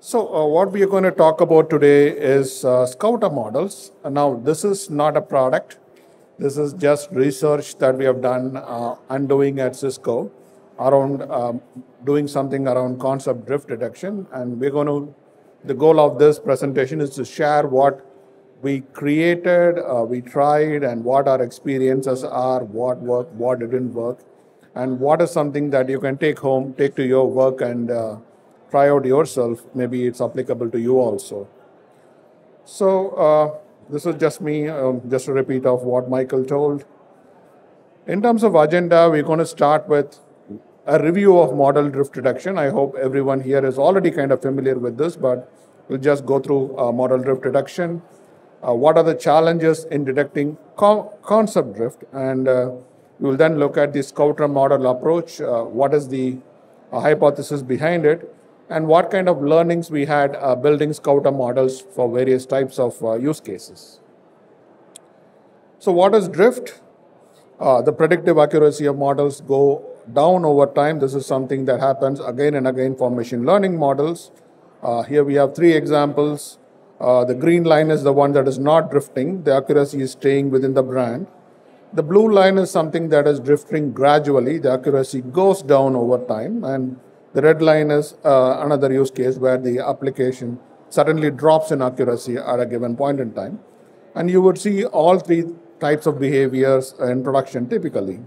So what we are going to talk about today is Scouter models. Now, this is not a product. This is just research that we have done undoing at Cisco around doing something around concept drift detection. And we're going to, the goal of this presentation is to share what we created, we tried, and what our experiences are, what worked, what didn't work, and what is something that you can take home, take to your work, and try out yourself. Maybe it's applicable to you also. So this is just me, just a repeat of what Michael told. In terms of agenda, we're going to start with a review of model drift detection. I hope everyone here is already kind of familiar with this, but we'll just go through model drift detection. What are the challenges in detecting concept drift? And we'll then look at the Scouter model approach. What is the hypothesis behind it? And what kind of learnings we had building Scouter models for various types of use cases. So what is drift? The predictive accuracy of models go down over time. This is something that happens again and again for machine learning models. Here we have three examples. The green line is the one that is not drifting. The accuracy is staying within the band. The blue line is something that is drifting gradually. The accuracy goes down over time. And the red line is another use case where the application suddenly drops in accuracy at a given point in time. And you would see all three types of behaviors in production typically.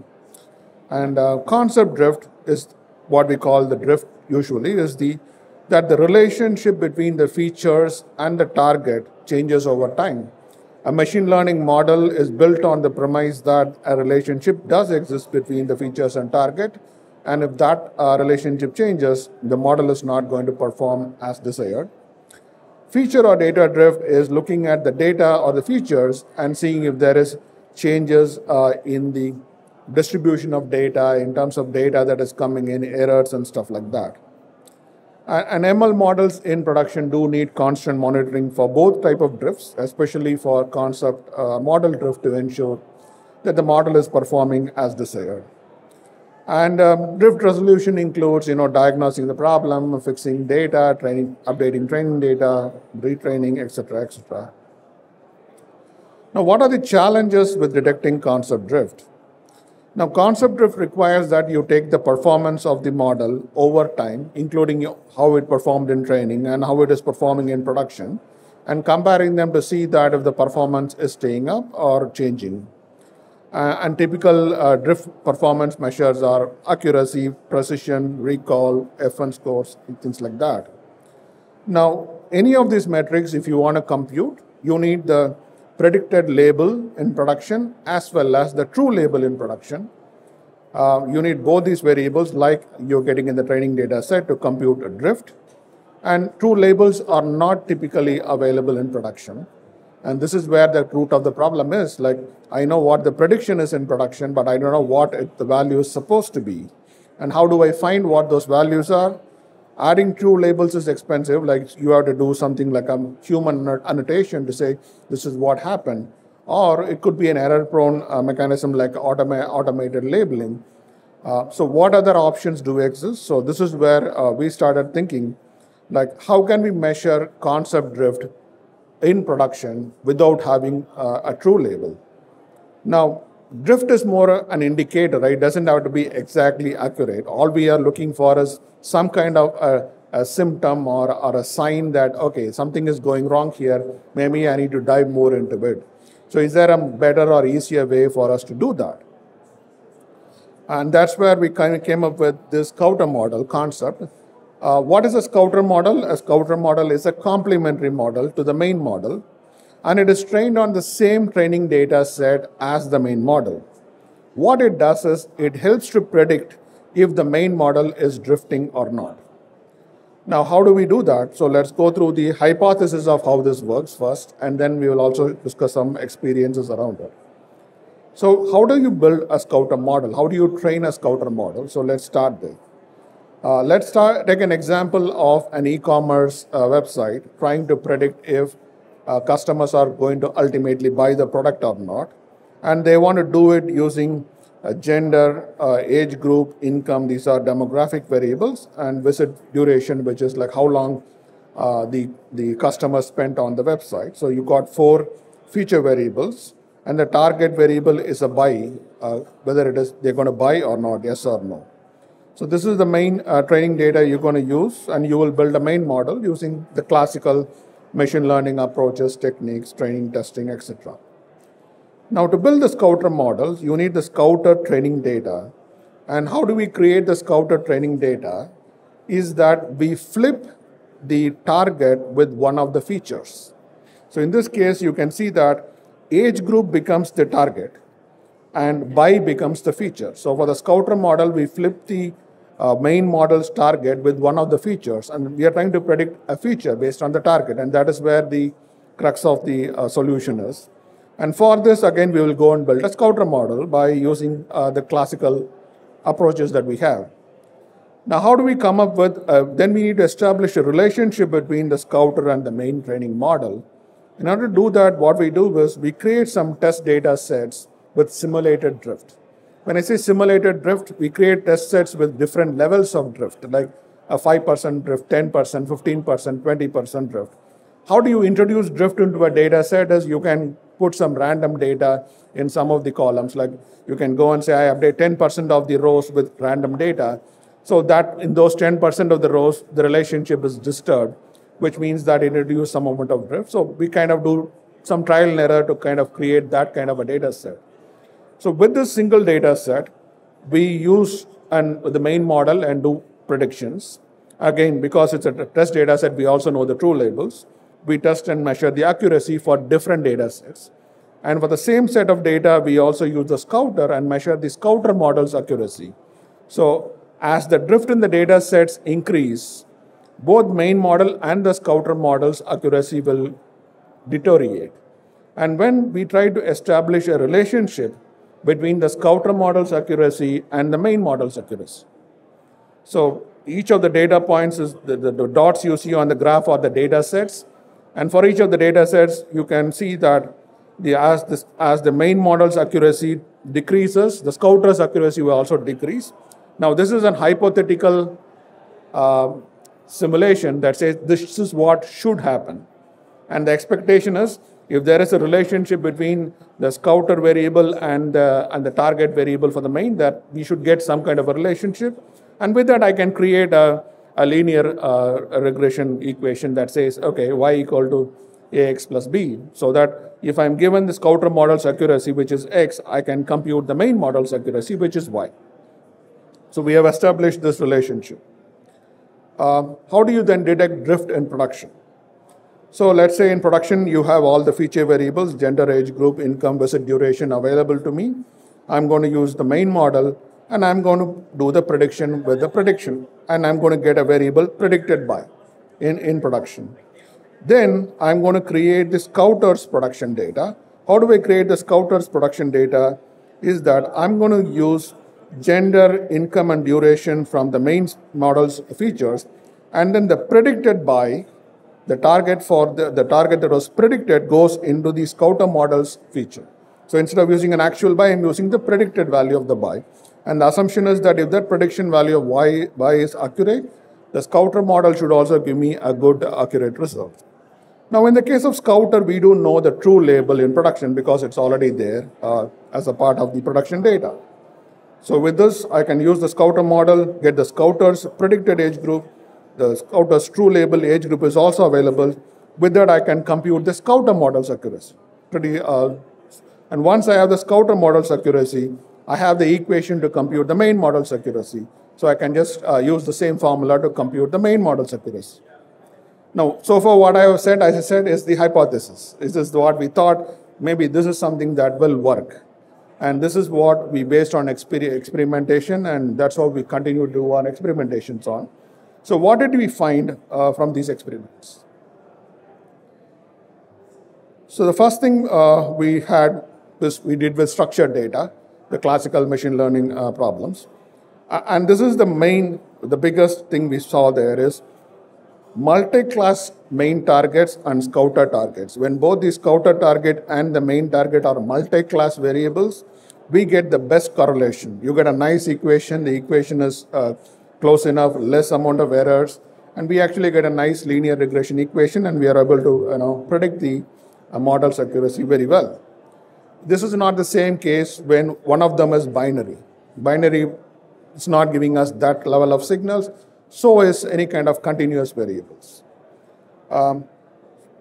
And concept drift is what we call the drift usually, is that the relationship between the features and the target changes over time. A machine learning model is built on the premise that a relationship does exist between the features and target. And if that relationship changes, the model is not going to perform as desired. Feature or data drift is looking at the data or the features and seeing if there is changes in the distribution of data in terms of data that is coming in, errors and stuff like that. And ML models in production do need constant monitoring for both type of drifts, especially for concept model drift, to ensure that the model is performing as desired. And drift resolution includes, diagnosing the problem, fixing data, training, updating training data, retraining, etc., etc. Now, what are the challenges with detecting concept drift? Now, concept drift requires that you take the performance of the model over time, including how it performed in training and how it is performing in production, and comparing them to see that if the performance is staying up or changing. And typical drift performance measures are accuracy, precision, recall, F1 scores, and things like that. Now, any of these metrics, if you want to compute, you need the predicted label in production as well as the true label in production. You need both these variables, like you're getting in the training data set, to compute a drift. And true labels are not typically available in production. And this is where the root of the problem is. Like, I know what the prediction is in production, but I don't know what the value is supposed to be. And how do I find what those values are? Adding true labels is expensive. Like, you have to do something like a human annotation to say, this is what happened. Or it could be an error-prone mechanism like automated labeling. So what other options do exist? So this is where we started thinking, like, how can we measure concept drift in production without having a true label? Now, drift is more an indicator, right? It doesn't have to be exactly accurate. All we are looking for is some kind of a symptom or a sign that, okay, something is going wrong here. Maybe I need to dive more into it. So is there a better or easier way for us to do that? And that's where we kind of came up with this Scouter model concept. What is a Scouter model? A Scouter model is a complementary model to the main model, and it is trained on the same training data set as the main model. What it does is it helps to predict if the main model is drifting or not. Now, how do we do that? So let's go through the hypothesis of how this works first, and then we will also discuss some experiences around it. So how do you build a Scouter model? How do you train a Scouter model? So let's start there. Take an example of an e-commerce website trying to predict if customers are going to ultimately buy the product or not. And they want to do it using gender, age group, income. These are demographic variables, and visit duration, which is like how long the customer spent on the website. So you got 4 feature variables, and the target variable is a buy, whether it is they're going to buy or not, yes or no. So this is the main training data you're going to use, and you will build a main model using the classical machine learning approaches, techniques, training, testing, etc. Now to build the Scouter models, you need the Scouter training data. And how do we create the Scouter training data? Is that we flip the target with one of the features. So in this case, you can see that age group becomes the target and buy becomes the feature. So for the Scouter model, we flip the main model's target with one of the features, and we are trying to predict a feature based on the target, and that is where the crux of the solution is. And for this, again, we will go and build a Scouter model by using the classical approaches that we have. Now, how do we come up with, then we need to establish a relationship between the Scouter and the main training model. In order to do that, what we do is we create some test data sets with simulated drift. When I say simulated drift, we create test sets with different levels of drift, like a 5% drift, 10%, 15%, 20% drift. How do you introduce drift into a data set is you can put some random data in some of the columns. Like you can go and say, I update 10% of the rows with random data. So that in those 10% of the rows, the relationship is disturbed, which means that it introduces some amount of drift. So we kind of do some trial and error to kind of create that kind of a data set. So with this single data set, we use the main model and do predictions. Again, because it's a test data set, we also know the true labels. We test and measure the accuracy for different data sets. And for the same set of data, we also use the Scouter and measure the Scouter model's accuracy. So as the drift in the data sets increase, both main model and the Scouter model's accuracy will deteriorate. And when we try to establish a relationship between the Scouter model's accuracy and the main model's accuracy. So each of the data points is the dots you see on the graph are the data sets. And for each of the data sets, you can see that as the main model's accuracy decreases, the Scouter's accuracy will also decrease. Now, this is an hypothetical simulation that says this is what should happen. And the expectation is, if there is a relationship between the Scouter variable and the target variable for the main, that we should get some kind of a relationship. And with that, I can create a linear regression equation that says, okay, y equal to ax plus b. So that if I'm given the Scouter model's accuracy, which is x, I can compute the main model's accuracy, which is y. So we have established this relationship. How do you then detect drift in production? So let's say in production, you have all the feature variables, gender, age group, income, visit, duration available to me. I'm going to use the main model, and I'm going to do the prediction with the prediction. And I'm going to get a variable predicted by in production. Then I'm going to create the Scouter's production data. How do I create the Scouter's production data? Is that I'm going to use gender, income, and duration from the main model's features. And then the predicted by, the target for the target that was predicted goes into the Scouter model's feature. So instead of using an actual buy, I'm using the predicted value of the buy. And the assumption is that if that prediction value of y is accurate, the Scouter model should also give me a good accurate result. Now in the case of Scouter, we do know the true label in production because it's already there as a part of the production data. So with this, I can use the Scouter model, get the Scouter's predicted age group. The Scouter's true label age group is also available. With that, I can compute the Scouter model's accuracy. And once I have the Scouter model's accuracy, I have the equation to compute the main model's accuracy. So I can just use the same formula to compute the main model's accuracy. Now, so far what I have said, as I said, is the hypothesis. This is what we thought. Maybe this is something that will work. And this is what we based on experimentation, and that's how we continue to do our experimentations on. So what did we find from these experiments? So the first thing we did with structured data, the classical machine learning problems. And this is the biggest thing we saw there is multi-class main targets and Scouter targets. When both the Scouter target and the main target are multi-class variables, we get the best correlation. You get a nice equation. The equation is close enough, less amount of errors, and we actually get a nice linear regression equation, and we are able to predict the model's accuracy very well. This is not the same case when one of them is binary. Binary is not giving us that level of signals, so is any kind of continuous variables. The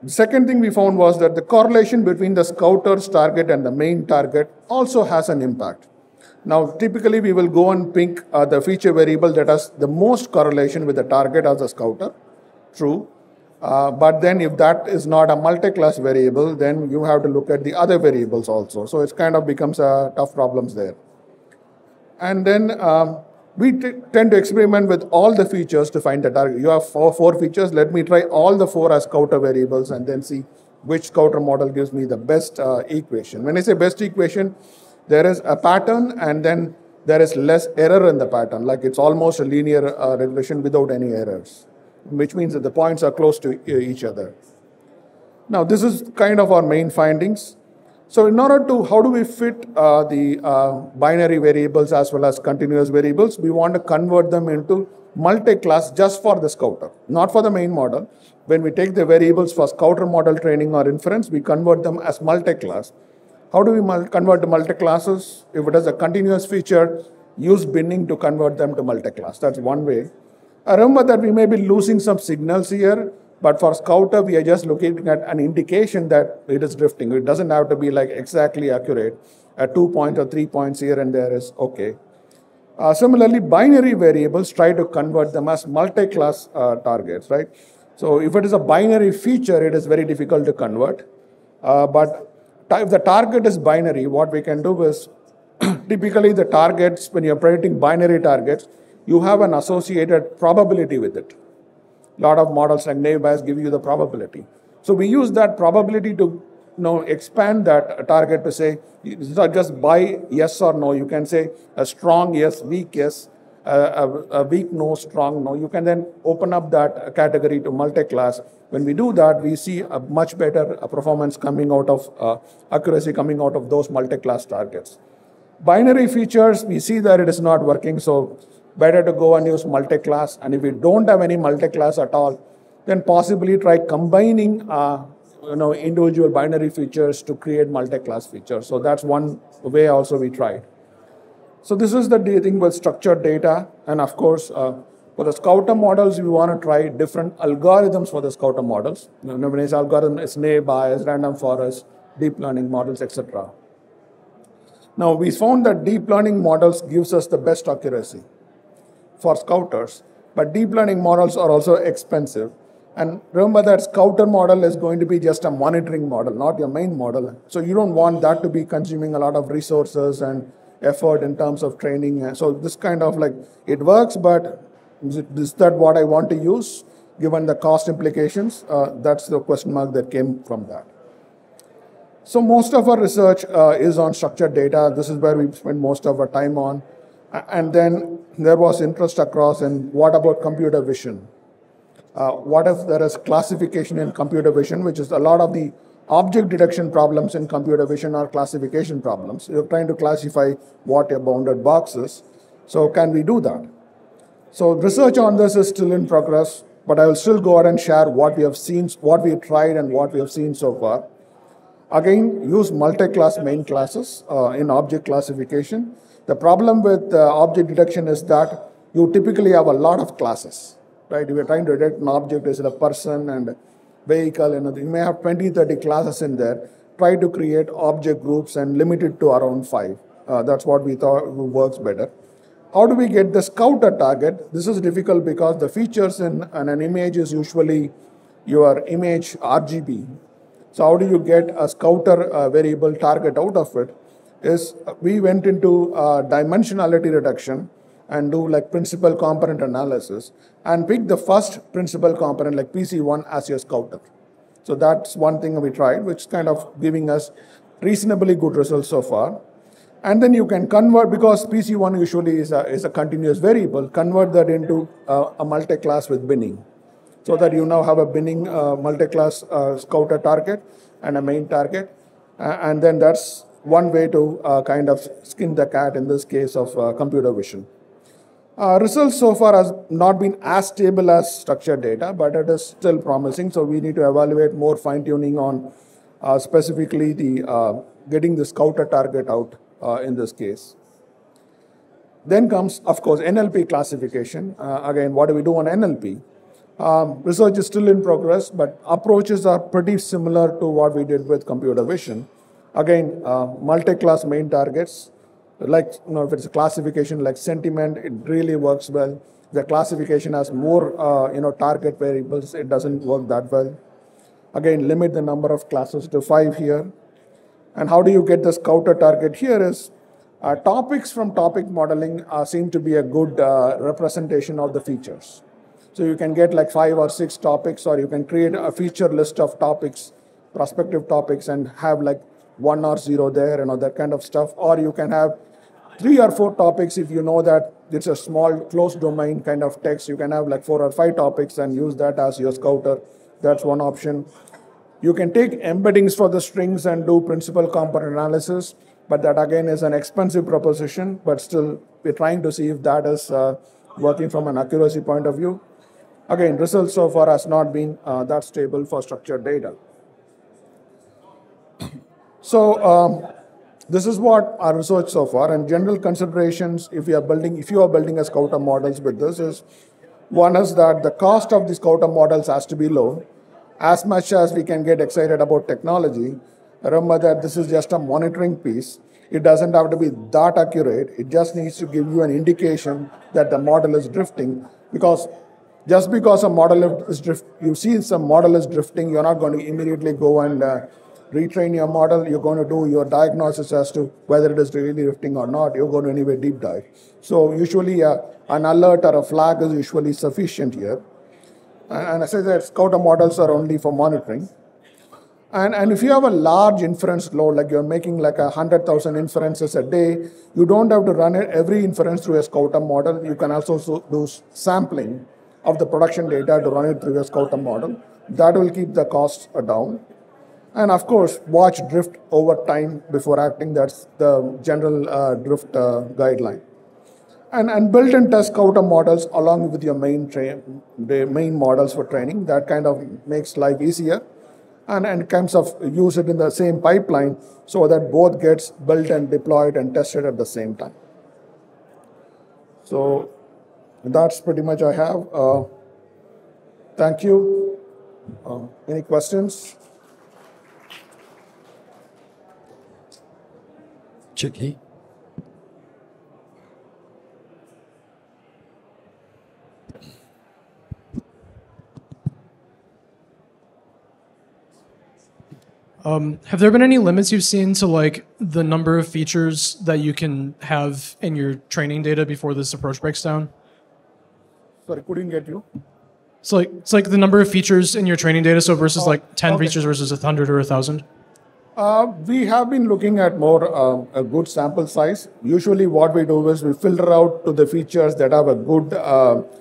second thing we found was that the correlation between the scouter's target and the main target also has an impact. Now, typically we will go and pick the feature variable that has the most correlation with the target as a scouter, true. But then if that is not a multi-class variable, then you have to look at the other variables also. So it kind of becomes tough problems there. And then we tend to experiment with all the features to find the target. You have four features. Let me try all the four as scouter variables and then see which scouter model gives me the best equation. When I say best equation, there is a pattern and then there is less error in the pattern. Like it's almost a linear regression without any errors, which means that the points are close to each other. Now, this is kind of our main findings. So in order to, how do we fit the binary variables as well as continuous variables? We want to convert them into multi-class just for the scouter, not for the main model. When we take the variables for scouter model training or inference, we convert them as multi-class. How do we convert to multi-classes? If it has a continuous feature, use binning to convert them to multi-class. That's one way. I remember that we may be losing some signals here, but for Scouter, we are just looking at an indication that it is drifting. It doesn't have to be like exactly accurate. At 2 points or 3 points here and there is okay. Similarly, binary variables, try to convert them as multi-class targets, right? So if it is a binary feature, it is very difficult to convert. But if the target is binary, what we can do is typically the targets, when you're predicting binary targets, you have an associated probability with it. A lot of models like Naive Bayes give you the probability. So we use that probability to expand that target to say, it's not just by yes or no. You can say a strong yes, a weak no, strong no. You can then open up that category to multi-class. When we do that, we see a much better performance coming out of, accuracy coming out of those multi-class targets. Binary features, we see that it is not working, so better to go and use multi-class. And if we don't have any multi-class at all, then possibly try combining individual binary features to create multi-class features. So that's one way also we tried. So this is the thing with structured data. And of course, for the Scouter models, we want to try different algorithms for the Scouter models. When I say algorithm, it's Naive Bayes, random forest, deep learning models, etc. Now, we found that deep learning models gives us the best accuracy for scouters, but deep learning models are also expensive. And remember that scouter model is going to be just a monitoring model, not your main model. So you don't want that to be consuming a lot of resources and effort in terms of training. So this kind of like, it works, but is that what I want to use given the cost implications? That's the question mark that came from that. So most of our research is on structured data. This is where we spend most of our time on. And then there was interest across, and what about computer vision? What if there is classification in computer vision, which is a lot of the object detection problems in computer vision are classification problems. You're trying to classify what a bounded box is. So can we do that? So research on this is still in progress, but I will still go out and share what we have seen, what we have tried, and what we have seen so far. Again, use multi-class main classes in object classification. The problem with object detection is that you typically have a lot of classes, right? If you're trying to detect an object, is it a person and a vehicle, and you may have 20, 30 classes in there. Try to create object groups and limit it to around 5. That's what we thought works better. How do we get the scouter target? This is difficult because the features in an image is usually your image RGB. So how do you get a scouter variable target out of it? Is we went into dimensionality reduction and do like principal component analysis and pick the first principal component like PC1 as your scouter. So that's one thing we tried, which is kind of giving us reasonably good results so far. And then you can convert, because PC1 usually is a continuous variable, convert that into a multi-class with binning. So that you now have a binning multi-class scouter target and a main target. And then that's one way to kind of skin the cat in this case of computer vision. Results so far has not been as stable as structured data, but it is still promising. So we need to evaluate more fine-tuning on specifically the getting the Scouter target out in this case. Then comes, of course, NLP classification. Again, what do we do on NLP? Research is still in progress, but approaches are pretty similar to what we did with computer vision. Again, multi-class main targets, like if it's a classification like sentiment, it really works well. The classification has more target variables, it doesn't work that well. Again, limit the number of classes to 5 here. And how do you get the Scouter target here is, topics from topic modeling seem to be a good representation of the features. So you can get like 5 or 6 topics, or you can create a feature list of topics, prospective topics, and have like 1 or 0 there, that kind of stuff. Or you can have 3 or 4 topics if you know that it's a small closed domain kind of text. You can have like 4 or 5 topics and use that as your Scouter. That's one option. You can take embeddings for the strings and do principal component analysis. But that again is an expensive proposition, but still we're trying to see if that is working from an accuracy point of view. Again, results so far has not been that stable for structured data. So this is what our research so far, and general considerations if you are building a Scouter models with this is, one is that the cost of the Scouter models has to be low. As much as we can get excited about technology, remember that this is just a monitoring piece. It doesn't have to be that accurate. It just needs to give you an indication that the model is drifting. Because just because a model is drifting, you see some model is drifting, you're not going to immediately go and retrain your model. You're going to do your diagnosis as to whether it is really drifting or not. You're going to anyway deep dive. So usually an alert or a flag is usually sufficient here. And I say that Scouter models are only for monitoring. And if you have a large inference load, like you're making like 100,000 inferences a day, you don't have to run every inference through a Scouter model. You can also do sampling of the production data to run it through a Scouter model. That will keep the costs down. And of course, watch drift over time before acting. That's the general drift guideline. And build and test Scouter models along with your main models for training. That kind of makes life easier. And kinds of use it in the same pipeline so that both gets built and deployed and tested at the same time. So that's pretty much I have. Thank you. Any questions? Chicky. Have there been any limits you've seen to like the number of features that you can have in your training data before this approach breaks down? Sorry, couldn't get you. So like, it's like the number of features in your training data, so versus like 10 features versus 100 or 1,000? We have been looking at more a good sample size. Usually what we do is we filter out to the features that have a good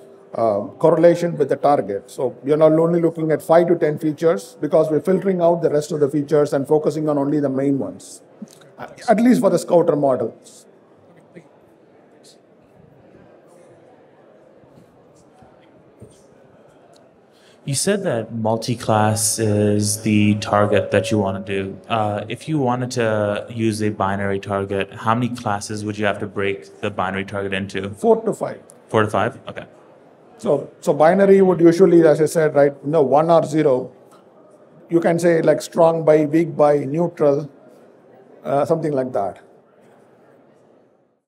correlation with the target. So you're not only looking at 5 to 10 features because we're filtering out the rest of the features and focusing on only the main ones, at least for the Scouter models. You said that multi-class is the target that you want to do. If you wanted to use a binary target, how many classes would you have to break the binary target into? 4 to 5. 4 to 5? Okay. So binary would usually, as I said, right, 1 or 0. You can say like strong by, weak by, neutral, something like that.